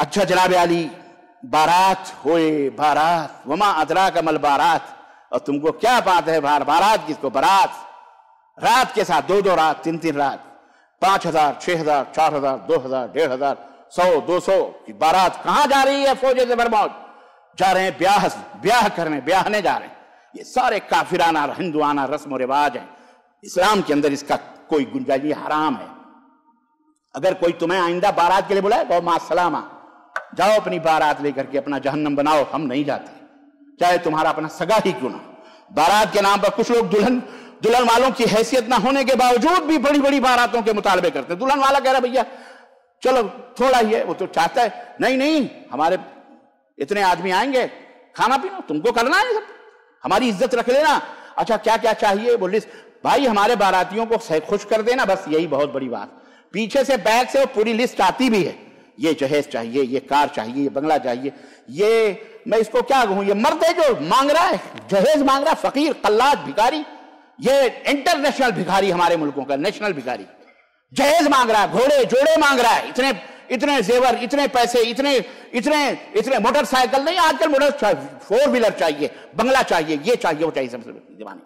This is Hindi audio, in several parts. अच्छा जनाब अली, बारात होए बारात, वमा अदरा कमल बारात, और तुमको क्या बात है बारात किसको, बारात रात के साथ, दो दो रात, तीन तीन रात, 5,000, 6,000, 4,000, 2,000, 1,500, 100, 200 की बारात कहाँ जा रही है? फौजे से बरमौज जा रहे हैं, ब्याह करने, ब्याहने जा रहे हैं। ये सारे काफिराना हिंदुआना रस्म और रिवाज है, इस्लाम के अंदर इसका कोई गुंजाइश, ये हराम है। अगर कोई तुम्हें आइंदा बारात के लिए बुलाए तो मासलामा, जाओ अपनी बारात लेकर के अपना जहन्नम बनाओ, हम नहीं जाते, चाहे तुम्हारा अपना सगा ही क्यों ना। बारात के नाम पर कुछ लोग दुल्हन दुल्हन वालों की हैसियत ना होने के बावजूद भी बड़ी बड़ी बारातों के मुतालबे करते हैं। दुल्हन वाला कह रहा भैया चलो थोड़ा ही है, वो तो चाहता है नहीं नहीं हमारे इतने आदमी आएंगे, खाना पीना तुमको करना है सब, हमारी इज्जत रख लेना। अच्छा क्या क्या चाहिए? बोल भाई हमारे बारातियों को खुश कर देना, बस यही बहुत बड़ी बात। पीछे से बैग से वो पूरी लिस्ट आती भी है, ये जहेज चाहिए, ये कार चाहिए, ये बंगला चाहिए, ये मैं इसको क्या कहूँ, ये मर्द है जो मांग रहा है जहेज, मांग रहा है फकीर, कल्लाद, भिखारी, ये इंटरनेशनल भिखारी, हमारे मुल्कों का नेशनल भिखारी, जहेज मांग रहा है, घोड़े जोड़े मांग रहा है, इतने इतने जेवर, इतने पैसे, इतने इतने इतने मोटरसाइकिल, नहीं आजकल मोटर 4 व्हीलर चाहिए, बंगला चाहिए, ये चाहिए, वो चाहिए, सबसे दीवाने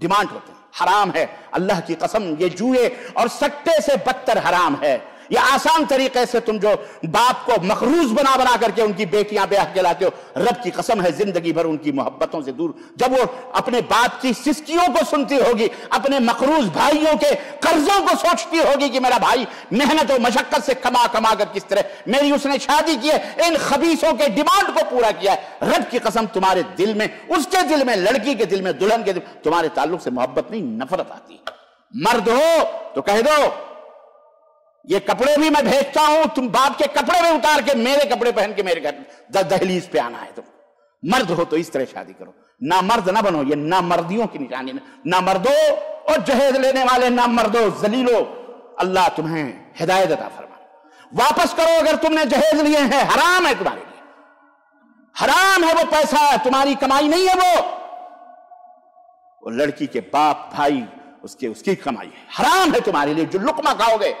डिमांड होते हैं। हराम है अल्लाह की कसम, ये जुए और सट्टे से बदतर हराम है। ये आसान तरीके से तुम जो बाप को मखरूज बना बना करके उनकी बेटियां ब्याह के लाते हो, रब की कसम है जिंदगी भर उनकी मोहब्बतों से दूर, जब वो अपने बाप की सिस्कियों को सुनती होगी, अपने मखरूज भाइयों के कर्जों को सोचती होगी कि मेरा भाई मेहनत और मशक्कत से कमा कमा कर किस तरह मेरी उसने शादी की है, इन खबीसों के डिमांड को पूरा किया है। रब की कसम तुम्हारे दिल में, उसके दिल में, लड़की के दिल में, दुल्हन के दिल, तुम्हारे ताल्लुक से मोहब्बत नहीं, नफरत आती। मर्द हो तो कह दो ये कपड़े भी मैं भेजता हूं, तुम बाप के कपड़े में उतार के मेरे कपड़े पहन के मेरे घर दहलीज पे आना है। तुम मर्द हो तो इस तरह शादी करो, ना मर्द ना बनो, ये ना मर्दियों की निशानी, ना मर्दो और जहेज लेने वाले ना मर्दो, जलीलो, अल्लाह तुम्हें हिदायत अता फरमाए। वापस करो अगर तुमने जहेज लिए हैं, हराम है तुम्हारे लिए, हराम है, वो पैसा तुम्हारी कमाई नहीं है, वो लड़की के बाप भाई उसके उसकी कमाई है, हराम है तुम्हारे लिए, जो लुकमा खाओगे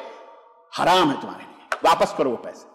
हराम है तुम्हारे लिए, वापस करो वो पैसे।